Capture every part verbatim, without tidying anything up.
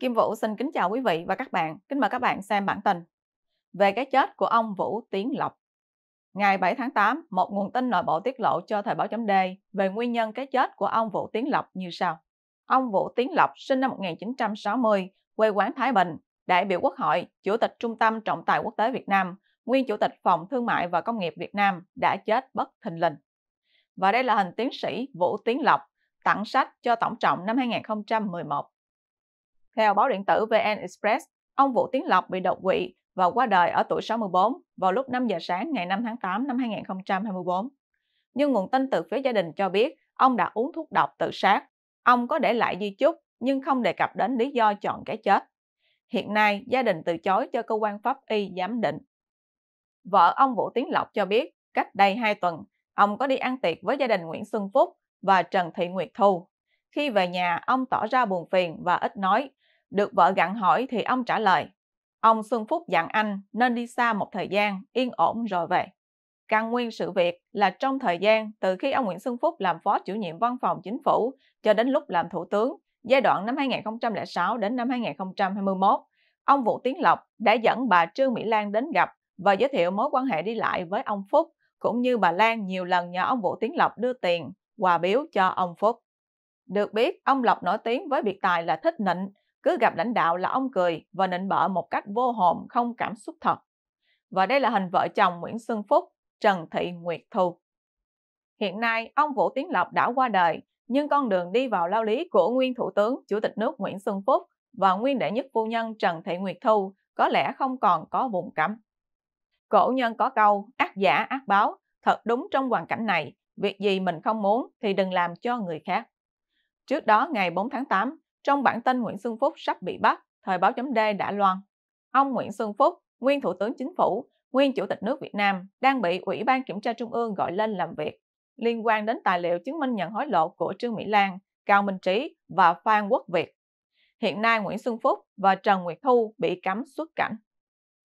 Kim Vũ xin kính chào quý vị và các bạn. Kính mời các bạn xem bản tin về cái chết của ông Vũ Tiến Lộc. Ngày bảy tháng tám, một nguồn tin nội bộ tiết lộ cho Thời báo.de về nguyên nhân cái chết của ông Vũ Tiến Lộc như sau. Ông Vũ Tiến Lộc sinh năm một nghìn chín trăm sáu mươi, quê quán Thái Bình, đại biểu Quốc hội, Chủ tịch Trung tâm Trọng tài Quốc tế Việt Nam, nguyên Chủ tịch Phòng Thương mại và Công nghiệp Việt Nam đã chết bất thình lình. Và đây là hình tiến sĩ Vũ Tiến Lộc tặng sách cho Tổng Trọng năm hai nghìn không trăm mười một. Theo báo điện tử vê en Express, ông Vũ Tiến Lộc bị đột quỵ và qua đời ở tuổi sáu mươi tư vào lúc năm giờ sáng ngày năm tháng tám năm hai nghìn không trăm hai mươi tư. Nhưng nguồn tin từ phía gia đình cho biết ông đã uống thuốc độc tự sát. Ông có để lại di chúc nhưng không đề cập đến lý do chọn cái chết. Hiện nay, gia đình từ chối cho cơ quan pháp y giám định. Vợ ông Vũ Tiến Lộc cho biết cách đây hai tuần, ông có đi ăn tiệc với gia đình Nguyễn Xuân Phúc và Trần Thị Nguyệt Thu. Khi về nhà, ông tỏ ra buồn phiền và ít nói. Được vợ gặng hỏi thì ông trả lời, ông Xuân Phúc dặn anh nên đi xa một thời gian, yên ổn rồi về. Căn nguyên sự việc là trong thời gian từ khi ông Nguyễn Xuân Phúc làm phó chủ nhiệm văn phòng chính phủ cho đến lúc làm thủ tướng, giai đoạn năm hai nghìn không trăm lẻ sáu đến năm hai nghìn không trăm hai mươi mốt, ông Vũ Tiến Lộc đã dẫn bà Trương Mỹ Lan đến gặp và giới thiệu mối quan hệ đi lại với ông Phúc, cũng như bà Lan nhiều lần nhờ ông Vũ Tiến Lộc đưa tiền, quà biếu cho ông Phúc. Được biết, ông Lộc nổi tiếng với biệt tài là thích nịnh, cứ gặp lãnh đạo là ông cười và nịnh bợ một cách vô hồn, không cảm xúc thật. Và đây là hình vợ chồng Nguyễn Xuân Phúc, Trần Thị Nguyệt Thu. Hiện nay, ông Vũ Tiến Lộc đã qua đời, nhưng con đường đi vào lao lý của nguyên Thủ tướng, Chủ tịch nước Nguyễn Xuân Phúc và nguyên đệ nhất phu nhân Trần Thị Nguyệt Thu có lẽ không còn có vùng cấm. Cổ nhân có câu, ác giả ác báo, thật đúng trong hoàn cảnh này, việc gì mình không muốn thì đừng làm cho người khác. Trước đó, ngày bốn tháng tám, trong bản tin Nguyễn Xuân Phúc sắp bị bắt, Thời báo.d đã loan. Ông Nguyễn Xuân Phúc, nguyên Thủ tướng Chính phủ, nguyên Chủ tịch nước Việt Nam, đang bị Ủy ban Kiểm tra Trung ương gọi lên làm việc liên quan đến tài liệu chứng minh nhận hối lộ của Trương Mỹ Lan, Cao Minh Trí và Phan Quốc Việt. Hiện nay, Nguyễn Xuân Phúc và Trần Nguyệt Thu bị cấm xuất cảnh.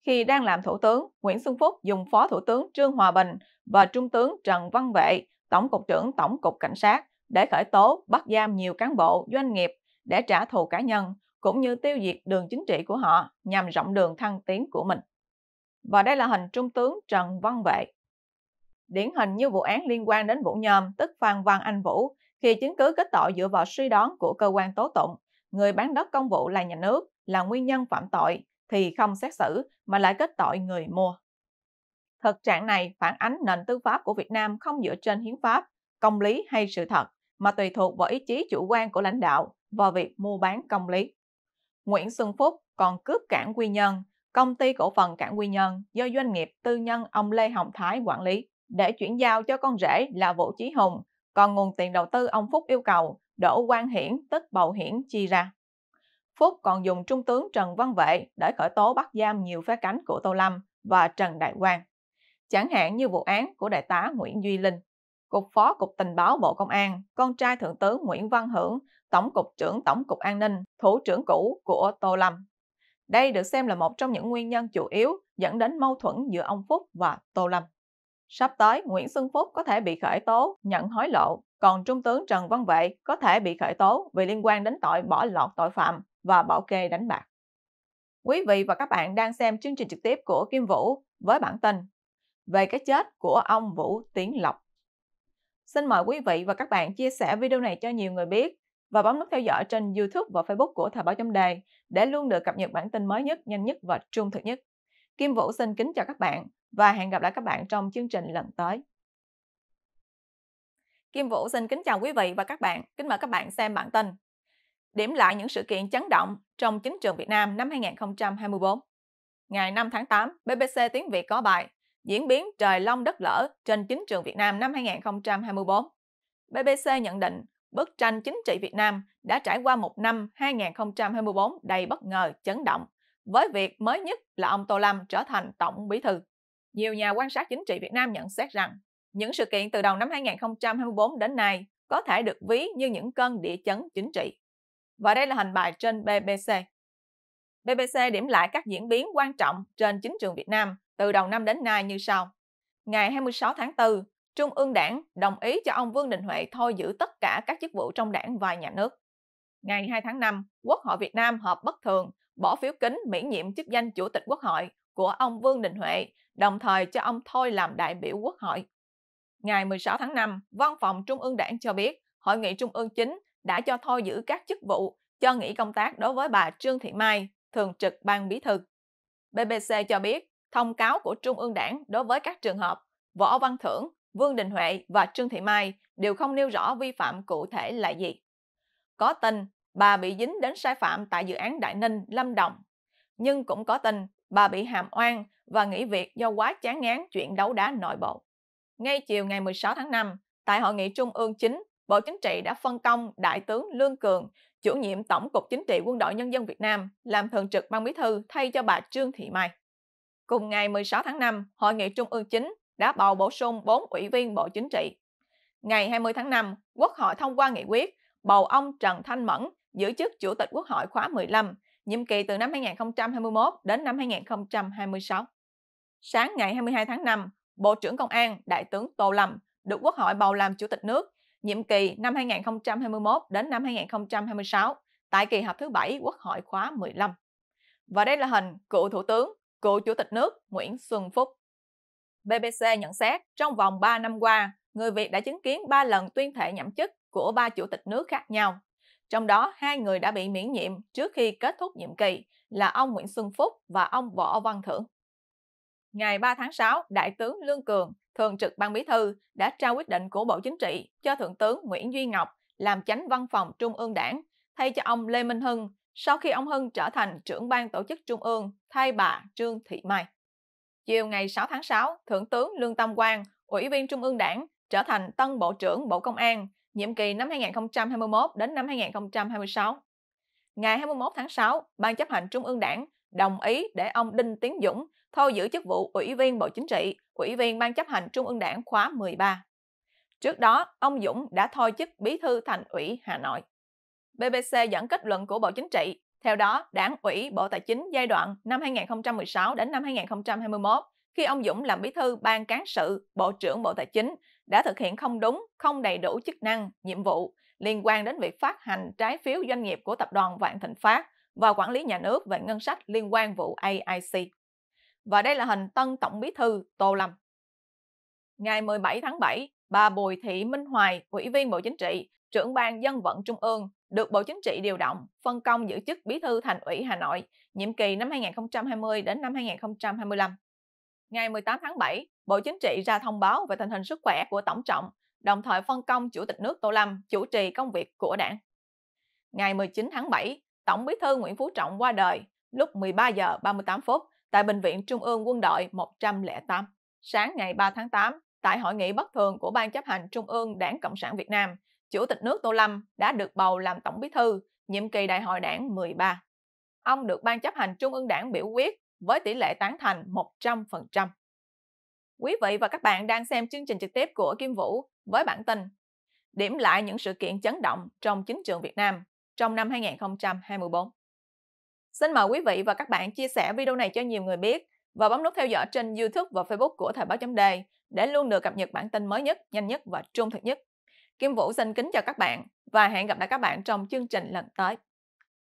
Khi đang làm Thủ tướng, Nguyễn Xuân Phúc dùng Phó Thủ tướng Trương Hòa Bình và Trung tướng Trần Văn Vệ, Tổng cục trưởng Tổng cục Cảnh sát, để khởi tố, bắt giam nhiều cán bộ, doanh nghiệp để trả thù cá nhân, cũng như tiêu diệt đường chính trị của họ nhằm rộng đường thăng tiến của mình. Và đây là hình Trung tướng Trần Văn Vệ. Điển hình như vụ án liên quan đến Vũ Nhôm, tức Phan Văn Anh Vũ, khi chứng cứ kết tội dựa vào suy đoán của cơ quan tố tụng, người bán đất công vụ là nhà nước, là nguyên nhân phạm tội, thì không xét xử mà lại kết tội người mua. Thực trạng này phản ánh nền tư pháp của Việt Nam không dựa trên hiến pháp, công lý hay sự thật, mà tùy thuộc vào ý chí chủ quan của lãnh đạo vào việc mua bán công lý. Nguyễn Xuân Phúc còn cướp cảng Quy Nhơn, công ty cổ phần cảng Quy Nhơn do doanh nghiệp tư nhân ông Lê Hồng Thái quản lý, để chuyển giao cho con rể là Vũ Chí Hùng, còn nguồn tiền đầu tư ông Phúc yêu cầu Đỗ Quang Hiển, tức Bầu Hiển, chi ra. Phúc còn dùng Trung tướng Trần Văn Vệ để khởi tố bắt giam nhiều phái cánh của Tô Lâm và Trần Đại Quang, chẳng hạn như vụ án của Đại tá Nguyễn Duy Linh, Cục Phó Cục Tình báo Bộ Công an, con trai Thượng tướng Nguyễn Văn Hưởng, Tổng cục trưởng Tổng cục An ninh, Thủ trưởng cũ của Tô Lâm. Đây được xem là một trong những nguyên nhân chủ yếu dẫn đến mâu thuẫn giữa ông Phúc và Tô Lâm. Sắp tới, Nguyễn Xuân Phúc có thể bị khởi tố nhận hối lộ, còn Trung tướng Trần Văn Vệ có thể bị khởi tố vì liên quan đến tội bỏ lọt tội phạm và bảo kê đánh bạc. Quý vị và các bạn đang xem chương trình trực tiếp của Kim Vũ với bản tin về cái chết của ông Vũ Tiến Lộc. Xin mời quý vị và các bạn chia sẻ video này cho nhiều người biết và bấm nút theo dõi trên YouTube và Facebook của Thời báo.de để luôn được cập nhật bản tin mới nhất, nhanh nhất và trung thực nhất. Kim Vũ xin kính chào các bạn và hẹn gặp lại các bạn trong chương trình lần tới. Kim Vũ xin kính chào quý vị và các bạn. Kính mời các bạn xem bản tin điểm lại những sự kiện chấn động trong chính trường Việt Nam năm hai nghìn không trăm hai mươi tư. Ngày năm tháng tám, bê bê xê Tiếng Việt có bài diễn biến trời long đất lở trên chính trường Việt Nam năm hai nghìn không trăm hai mươi tư. bê bê xê nhận định bức tranh chính trị Việt Nam đã trải qua một năm hai nghìn không trăm hai mươi tư đầy bất ngờ, chấn động, với việc mới nhất là ông Tô Lâm trở thành Tổng Bí thư. Nhiều nhà quan sát chính trị Việt Nam nhận xét rằng những sự kiện từ đầu năm hai nghìn không trăm hai mươi tư đến nay có thể được ví như những cơn địa chấn chính trị. Và đây là hình bài trên bê bê xê. bê bê xê điểm lại các diễn biến quan trọng trên chính trường Việt Nam từ đầu năm đến nay như sau. Ngày hai mươi sáu tháng tư, Trung ương Đảng đồng ý cho ông Vương Đình Huệ thôi giữ tất cả các chức vụ trong Đảng và nhà nước. ngày hai tháng năm, Quốc hội Việt Nam họp bất thường, bỏ phiếu kín miễn nhiệm chức danh Chủ tịch Quốc hội của ông Vương Đình Huệ, đồng thời cho ông thôi làm đại biểu Quốc hội. Ngày mười sáu tháng năm, Văn phòng Trung ương Đảng cho biết Hội nghị Trung ương Chính đã cho thôi giữ các chức vụ, cho nghỉ công tác đối với bà Trương Thị Mai, thường trực Ban Bí thư. bê bê xê cho biết thông cáo của Trung ương Đảng đối với các trường hợp Võ Văn Thưởng, Vương Đình Huệ và Trương Thị Mai đều không nêu rõ vi phạm cụ thể là gì. Có tin bà bị dính đến sai phạm tại dự án Đại Ninh, Lâm Đồng, nhưng cũng có tin bà bị hàm oan và nghỉ việc do quá chán ngán chuyện đấu đá nội bộ. Ngay chiều ngày mười sáu tháng năm, tại Hội nghị Trung ương Chính, Bộ Chính trị đã phân công Đại tướng Lương Cường, chủ nhiệm Tổng cục Chính trị Quân đội Nhân dân Việt Nam, làm thường trực Ban Bí thư thay cho bà Trương Thị Mai. Cùng ngày mười sáu tháng năm, Hội nghị Trung ương Chính đã bầu bổ sung bốn ủy viên Bộ Chính trị. Ngày hai mươi tháng năm, Quốc hội thông qua nghị quyết bầu ông Trần Thanh Mẫn giữ chức Chủ tịch Quốc hội khóa mười lăm, nhiệm kỳ từ năm hai nghìn không trăm hai mươi mốt đến năm hai nghìn không trăm hai mươi sáu. Sáng ngày hai mươi hai tháng năm, Bộ trưởng Công an Đại tướng Tô Lâm được Quốc hội bầu làm Chủ tịch nước, nhiệm kỳ năm hai nghìn không trăm hai mươi mốt đến năm hai nghìn không trăm hai mươi sáu, tại kỳ họp thứ bảy Quốc hội khóa mười lăm. Và đây là hình cựu Thủ tướng, cựu Chủ tịch nước Nguyễn Xuân Phúc. bê bê xê nhận xét trong vòng ba năm qua, người Việt đã chứng kiến ba lần tuyên thệ nhậm chức của ba chủ tịch nước khác nhau. Trong đó, hai người đã bị miễn nhiệm trước khi kết thúc nhiệm kỳ là ông Nguyễn Xuân Phúc và ông Võ Văn Thưởng. Ngày ba tháng sáu, Đại tướng Lương Cường, thường trực Ban Bí thư, đã trao quyết định của Bộ Chính trị cho Thượng tướng Nguyễn Duy Ngọc làm Chánh Văn phòng Trung ương Đảng, thay cho ông Lê Minh Hưng, sau khi ông Hưng trở thành trưởng ban tổ chức Trung ương, thay bà Trương Thị Mai. Chiều ngày sáu tháng sáu, Thượng tướng Lương Tâm Quang, Ủy viên Trung ương Đảng, trở thành tân Bộ trưởng Bộ Công an, nhiệm kỳ năm hai nghìn không trăm hai mươi mốt đến năm hai nghìn không trăm hai mươi sáu. Ngày hai mươi mốt tháng sáu, Ban Chấp hành Trung ương Đảng đồng ý để ông Đinh Tiến Dũng thôi giữ chức vụ Ủy viên Bộ Chính trị, Ủy viên Ban Chấp hành Trung ương Đảng khóa mười ba. Trước đó, ông Dũng đã thôi chức Bí thư Thành ủy Hà Nội. bê bê xê dẫn kết luận của Bộ Chính trị, theo đó, Đảng ủy Bộ Tài chính giai đoạn năm hai nghìn không trăm mười sáu đến năm hai nghìn không trăm hai mươi mốt, khi ông Dũng làm Bí thư Ban Cán sự, Bộ trưởng Bộ Tài chính, đã thực hiện không đúng, không đầy đủ chức năng, nhiệm vụ liên quan đến việc phát hành trái phiếu doanh nghiệp của Tập đoàn Vạn Thịnh Phát và quản lý nhà nước về ngân sách liên quan vụ a i xê. Và đây là hình tân Tổng Bí thư Tô Lâm. Ngày mười bảy tháng bảy, bà Bùi Thị Minh Hoài, Ủy viên Bộ Chính trị, trưởng Ban Dân vận Trung ương, được Bộ Chính trị điều động, phân công giữ chức Bí thư Thành ủy Hà Nội, nhiệm kỳ năm hai nghìn không trăm hai mươi đến năm hai nghìn không trăm hai mươi lăm. Ngày mười tám tháng bảy, Bộ Chính trị ra thông báo về tình hình sức khỏe của Tổng Trọng, đồng thời phân công Chủ tịch nước Tô Lâm chủ trì công việc của Đảng. Ngày mười chín tháng bảy, Tổng Bí thư Nguyễn Phú Trọng qua đời lúc mười ba giờ ba mươi tám phút tại Bệnh viện Trung ương Quân đội một không tám. Sáng ngày ba tháng tám, tại hội nghị bất thường của Ban Chấp hành Trung ương Đảng Cộng sản Việt Nam, Chủ tịch nước Tô Lâm đã được bầu làm Tổng Bí thư, nhiệm kỳ Đại hội Đảng mười ba. Ông được Ban Chấp hành Trung ương Đảng biểu quyết với tỷ lệ tán thành một trăm phần trăm. Quý vị và các bạn đang xem chương trình trực tiếp của Kim Vũ với bản tin điểm lại những sự kiện chấn động trong chính trường Việt Nam trong năm hai nghìn không trăm hai mươi bốn. Xin mời quý vị và các bạn chia sẻ video này cho nhiều người biết và bấm nút theo dõi trên YouTube và Facebook của Thời báo.de để luôn được cập nhật bản tin mới nhất, nhanh nhất và trung thực nhất. Kim Vũ xin kính chào các bạn và hẹn gặp lại các bạn trong chương trình lần tới.